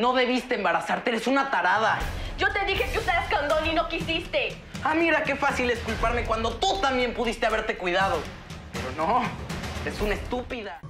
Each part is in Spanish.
No debiste embarazarte, eres una tarada. Yo te dije que usaras condón y no quisiste. Ah, mira qué fácil es culparme cuando tú también pudiste haberte cuidado. Pero no, eres una estúpida.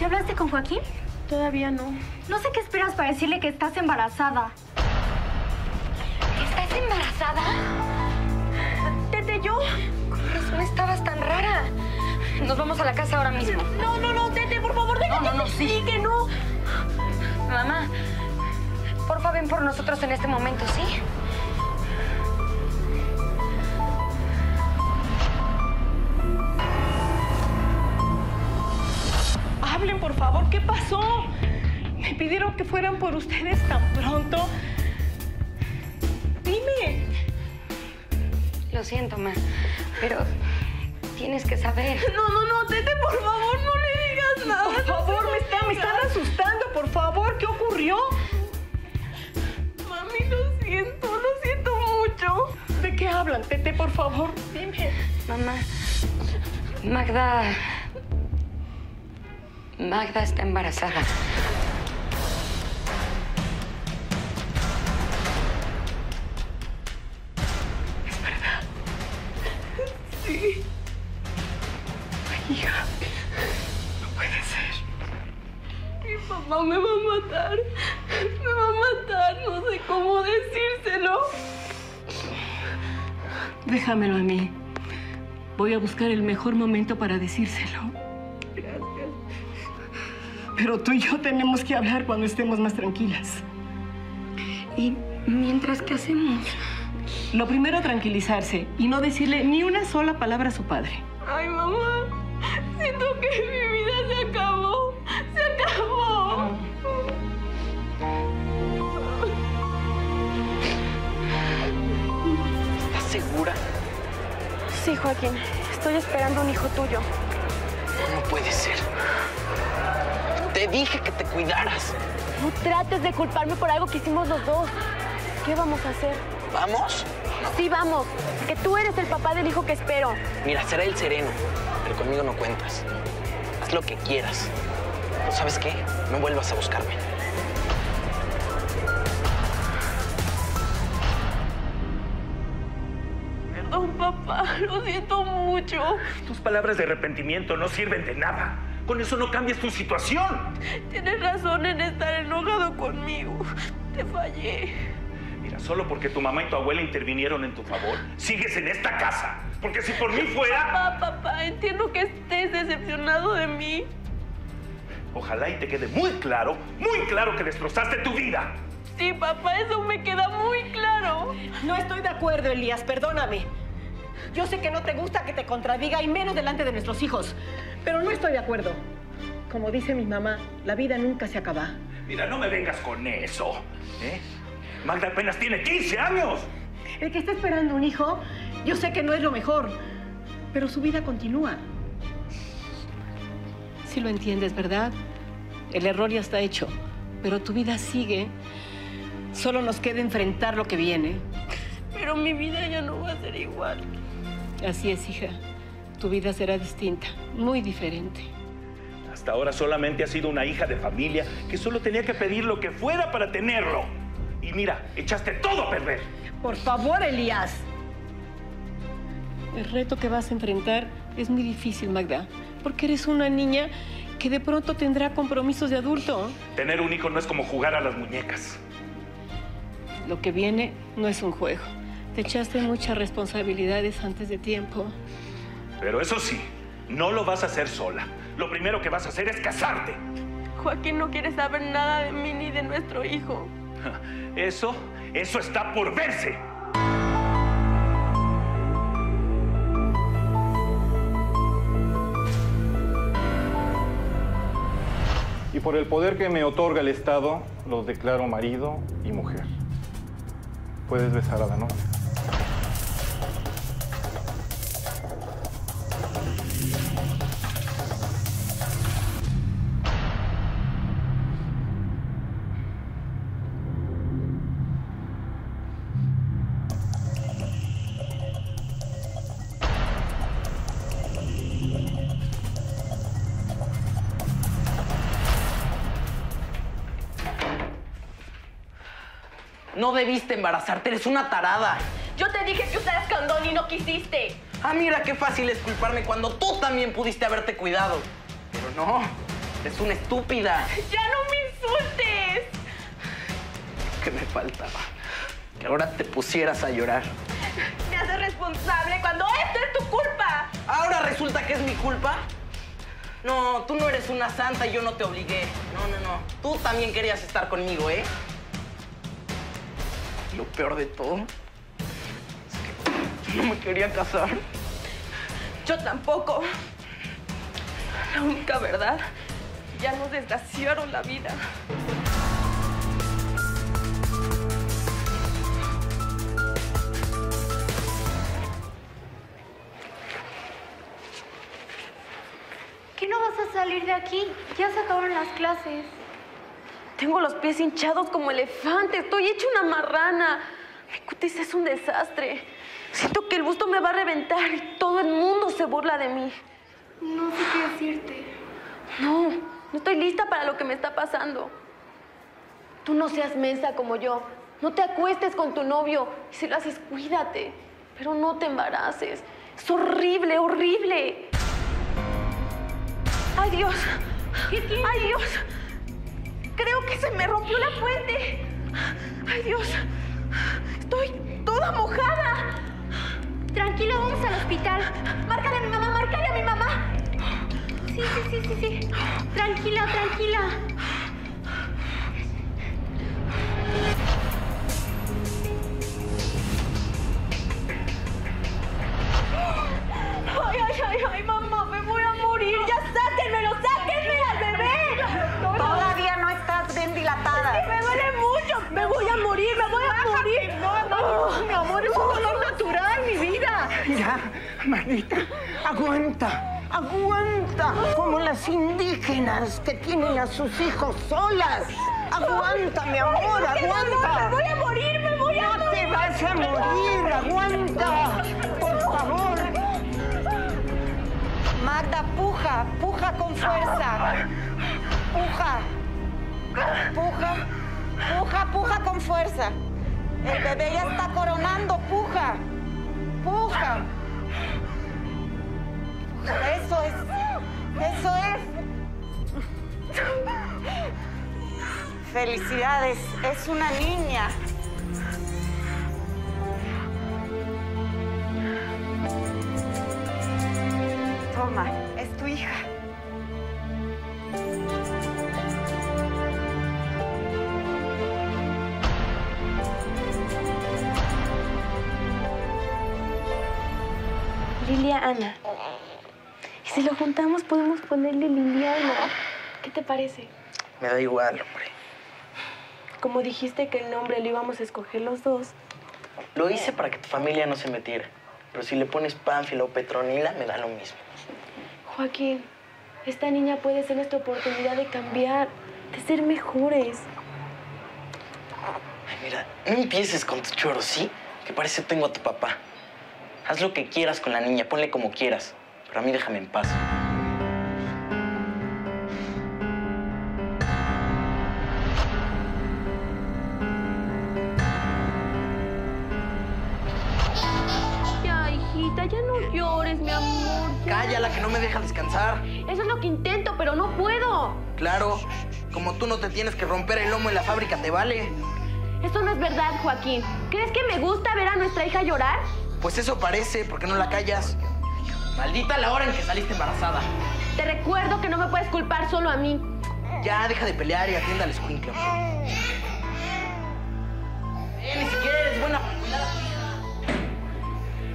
¿Ya hablaste con Joaquín? Todavía no. No sé qué esperas para decirle que estás embarazada. ¿Estás embarazada? Tete, yo... Con razón estabas tan rara. Nos vamos a la casa ahora mismo. No, no, no, Tete, por favor, déjate. No, no, no, sí. Sí, que no. Mamá, porfa, ven por nosotros en este momento, ¿sí? Hablen, por favor, ¿qué pasó? Me pidieron que fueran por ustedes tan pronto. Dime. Lo siento, ma, pero... tienes que saber. No, no, no, Tete, por favor, no le digas nada. Por favor, no me están asustando, por favor. ¿Qué ocurrió? Mami, lo siento mucho. ¿De qué hablan, Tete, por favor? Dime. Mamá, Magda está embarazada. ¿Es verdad? Sí. Hija, no puede ser. Mi papá me va a matar. Me va a matar. No sé cómo decírselo. Déjamelo a mí. Voy a buscar el mejor momento para decírselo. Gracias. Pero tú y yo tenemos que hablar cuando estemos más tranquilas. ¿Y mientras qué hacemos? Lo primero, tranquilizarse y no decirle ni una sola palabra a su padre. Ay, mamá. Siento que mi vida se acabó. ¡Se acabó! ¿Estás segura? Sí, Joaquín. Estoy esperando un hijo tuyo. No, no puede ser. Te dije que te cuidaras. No trates de culparme por algo que hicimos los dos. ¿Qué vamos a hacer? ¿Vamos? Sí, vamos. Que tú eres el papá del hijo que espero. Mira, será el sereno. Pero conmigo no cuentas. Haz lo que quieras. ¿Sabes qué? No vuelvas a buscarme. Perdón, papá. Lo siento mucho. Tus palabras de arrepentimiento no sirven de nada. Con eso no cambias tu situación. Tienes razón en estar enojado conmigo. Te fallé. Mira, solo porque tu mamá y tu abuela intervinieron en tu favor, sigues en esta casa. Porque si por mí fuera... Papá, entiendo que estés decepcionado de mí. Ojalá y te quede muy claro que destrozaste tu vida. Sí, papá, eso me queda muy claro. No estoy de acuerdo, Elías, perdóname. Yo sé que no te gusta que te contradiga, y menos delante de nuestros hijos. Pero no estoy de acuerdo. Como dice mi mamá, la vida nunca se acaba. Mira, no me vengas con eso, ¿eh? Magda apenas tiene 15 años. El que está esperando un hijo, yo sé que no es lo mejor, pero su vida continúa. Sí lo entiendes, ¿verdad? El error ya está hecho, pero tu vida sigue. Solo nos queda enfrentar lo que viene. Pero mi vida ya no va a ser igual. Así es, hija. Tu vida será distinta, muy diferente. Hasta ahora solamente has sido una hija de familia que solo tenía que pedir lo que fuera para tenerlo. Y mira, echaste todo a perder. Por favor, Elías. El reto que vas a enfrentar es muy difícil, Magda, porque eres una niña que de pronto tendrá compromisos de adulto. Tener un hijo no es como jugar a las muñecas. Lo que viene no es un juego. Te echaste muchas responsabilidades antes de tiempo. Pero eso sí, no lo vas a hacer sola. Lo primero que vas a hacer es casarte. Joaquín no quiere saber nada de mí ni de nuestro hijo. Eso está por verse. Y por el poder que me otorga el Estado, los declaro marido y mujer. Puedes besar a la novia. No debiste embarazarte, eres una tarada. Yo te dije que usaras condón y no quisiste. Ah, mira qué fácil es culparme cuando tú también pudiste haberte cuidado. Pero no, eres una estúpida. ¡Ya no me insultes! ¿Qué me faltaba? Que ahora te pusieras a llorar. Me haces responsable cuando esto es tu culpa. ¿Ahora resulta que es mi culpa? No, tú no eres una santa y yo no te obligué. No. Tú también querías estar conmigo, ¿eh? Lo peor de todo es que no me quería casar. Yo tampoco. La única verdad, ya nos desgraciaron la vida. ¿Qué no vas a salir de aquí? Ya se acabaron las clases. Tengo los pies hinchados como elefante. Estoy hecha una marrana. Mi cutis es un desastre. Siento que el busto me va a reventar y todo el mundo se burla de mí. No sé qué decirte. No estoy lista para lo que me está pasando. Tú no seas mensa como yo. No te acuestes con tu novio. Y si lo haces, cuídate. Pero no te embaraces. Es horrible, horrible. ¡Ay, Dios! ¿Qué tiene? ¡Ay, Dios! Creo que se me rompió la fuente. ¡Ay, Dios! Estoy toda mojada. Tranquilo, vamos al hospital. Márcale a mi mamá, márcale a mi mamá. Sí. Tranquila. Ay, mamá, me voy a morir. Ya sáquenme al bebé. Todavía no estás bien dilatada. Sí, me duele mucho. Me voy a morir. No, mi amor, es un dolor natural, mi vida. Mira, manita, aguanta. Como las indígenas que tienen a sus hijos solas. Aguanta, mi amor, aguanta. Me voy a morir. No te vas a morir, aguanta. Por favor. Magda, puja con fuerza. Puja con fuerza. El bebé ya está coronando, puja. Eso es. Felicidades, es una niña. Toma, es tu hija. Liliana. Y si lo juntamos, podemos ponerle Liliana. ¿Qué te parece? Me da igual, hombre. Como dijiste que el nombre lo íbamos a escoger los dos. Lo hice para que tu familia no se metiera. Pero si le pones Pánfila o Petronila, me da lo mismo. Joaquín, esta niña puede ser nuestra oportunidad de cambiar, de ser mejores. Ay, mira, no empieces con tu choro, ¿sí? Que parece que tengo a tu papá. Haz lo que quieras con la niña, ponle como quieras. Pero a mí déjame en paz. Ya no llores, mi amor. Cállala, que no me deja descansar. Eso es lo que intento, pero no puedo. Claro, como tú no te tienes que romper el lomo en la fábrica, te vale. Eso no es verdad, Joaquín. ¿Crees que me gusta ver a nuestra hija llorar? Pues eso parece, porque no la callas. Maldita la hora en que saliste embarazada. Te recuerdo que no me puedes culpar solo a mí. Ya, deja de pelear y atienda al escuincle. Ni siquiera eres buena para cuidar a tu hija.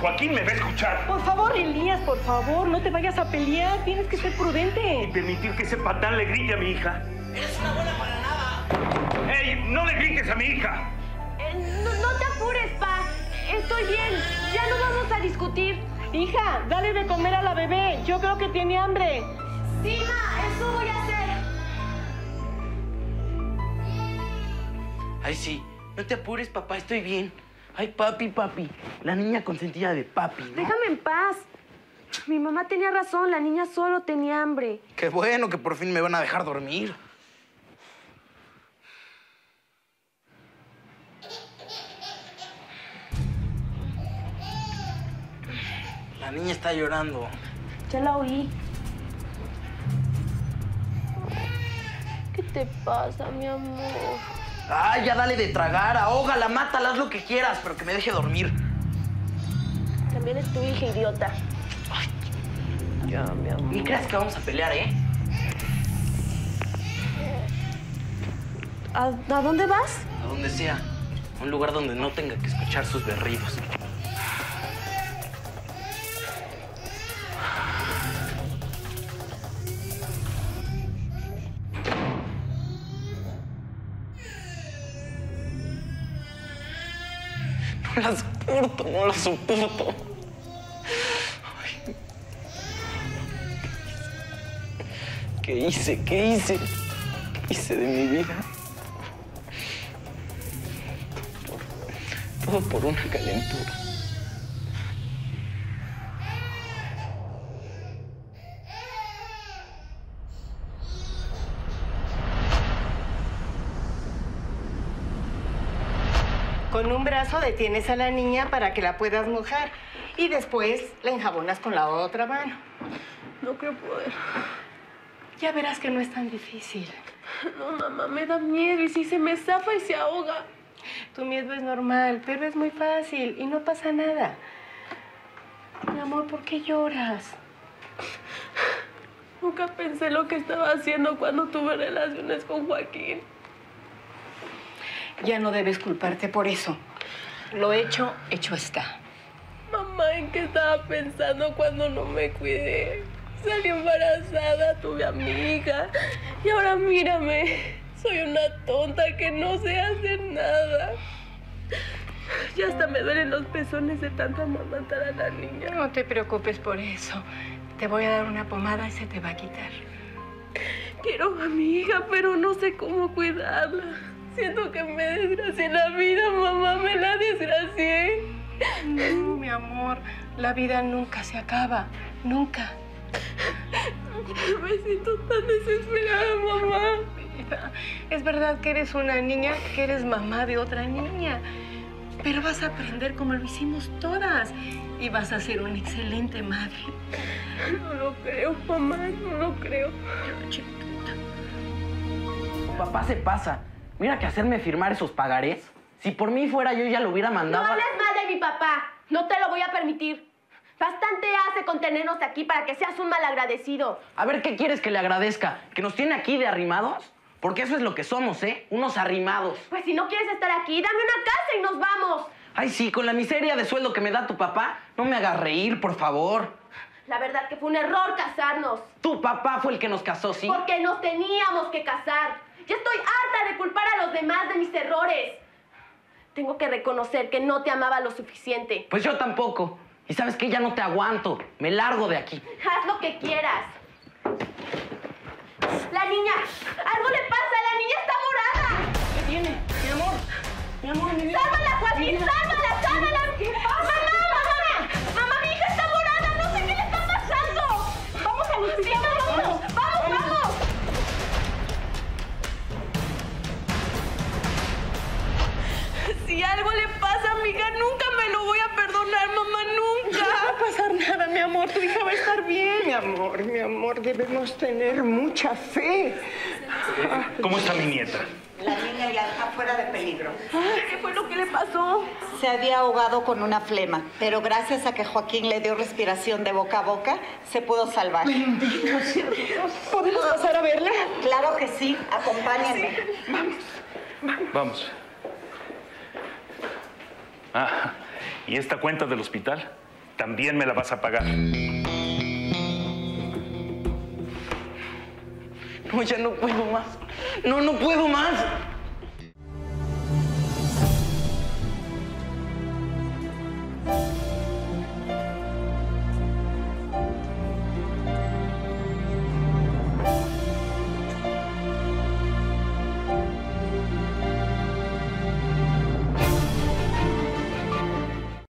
Joaquín me va a escuchar. Por favor, Elías, por favor, no te vayas a pelear. Tienes que ser prudente. Y permitir que ese patán le grite a mi hija. Eres una buena para nada. ¡Ey, no le grites a mi hija! No te apures, pa. Estoy bien. Ya no vamos a discutir. Hija, dale de comer a la bebé. Yo creo que tiene hambre. Sí, ma, eso voy a hacer. Ay, sí. No te apures, papá. Estoy bien. Ay, papi. La niña consentida de papi, ¿no? Déjame en paz. Mi mamá tenía razón. La niña solo tenía hambre. Qué bueno que por fin me van a dejar dormir. La niña está llorando. Yo la oí. ¿Qué te pasa, mi amor? Ay, ya dale de tragar, ahógala, mátala, haz lo que quieras, pero que me deje dormir. También es tu hija, idiota. Ay. Ya, mi amor. ¿Y crees que vamos a pelear, eh? ¿A dónde vas? A donde sea. Un lugar donde no tenga que escuchar sus berridos. No la soporto, no la soporto. Ay. ¿Qué hice? ¿Qué hice? ¿Qué hice de mi vida? Todo por una calentura. Con un brazo detienes a la niña para que la puedas mojar y después la enjabonas con la otra mano. No creo poder. Ya verás que no es tan difícil. No, mamá, me da miedo y si se me zafa y se ahoga. Tu miedo es normal, pero es muy fácil y no pasa nada. Mi amor, ¿por qué lloras? Nunca pensé lo que estaba haciendo cuando tuve relaciones con Joaquín. Ya no debes culparte por eso. Lo hecho, hecho está. Mamá, ¿en qué estaba pensando cuando no me cuidé? Salí embarazada, tuve a mi hija. Y ahora mírame. Soy una tonta que no sé hacer nada. Ya hasta me duelen los pezones de tanto amamantar a la niña. No te preocupes por eso. Te voy a dar una pomada y se te va a quitar. Quiero a mi hija, pero no sé cómo cuidarla. Siento que me desgracié la vida, mamá, me la desgracié. No, mi amor, la vida nunca se acaba, nunca. Me siento tan desesperada, mamá. Es verdad que eres una niña, que eres mamá de otra niña, pero vas a aprender como lo hicimos todas y vas a ser una excelente madre. No lo creo, mamá, no lo creo. Papá se pasa. Mira que hacerme firmar esos pagarés. Si por mí fuera, yo ya lo hubiera mandado. No hables mal de mi papá. No te lo voy a permitir. Bastante hace con tenernos aquí para que seas un malagradecido. A ver, ¿qué quieres que le agradezca? ¿Que nos tiene aquí de arrimados? Porque eso es lo que somos, ¿eh? Unos arrimados. Pues si no quieres estar aquí, dame una casa y nos vamos. Ay, sí, con la miseria de sueldo que me da tu papá, no me hagas reír, por favor. La verdad que fue un error casarnos. Tu papá fue el que nos casó, ¿sí? Porque nos teníamos que casar. Ya estoy harta de culpar a los demás de mis errores. Tengo que reconocer que no te amaba lo suficiente. Pues yo tampoco. Y ¿sabes qué? Ya no te aguanto. Me largo de aquí. Haz lo que quieras. La niña. Algo le pasa. La niña está morada. ¿Qué tiene? Mi amor. Mi amor, mi vida. ¡Sálvala, Joaquín! ¡Sálvala, sálvala! ¿Qué pasa? ¡Mamá, mamá! ¡Mamá, mi hija está morada! ¡No sé qué le está pasando! ¡Vamos al hospital! ¡Vamos! Si algo le pasa a mi hija, nunca me lo voy a perdonar, mamá, nunca. No va a pasar nada, mi amor. Tu hija va a estar bien. Mi amor, debemos tener mucha fe. ¿Cómo está mi nieta? La niña ya está fuera de peligro. ¿Qué fue lo que le pasó? Se había ahogado con una flema, pero gracias a que Joaquín le dio respiración de boca a boca, se pudo salvar. Bendito sea Dios. ¿Podemos pasar a verla? Claro que sí. Acompáñenme. Sí. Vamos, vamos. Vamos. Ah, y esta cuenta del hospital también me la vas a pagar. No, ya no puedo más. No, no puedo más.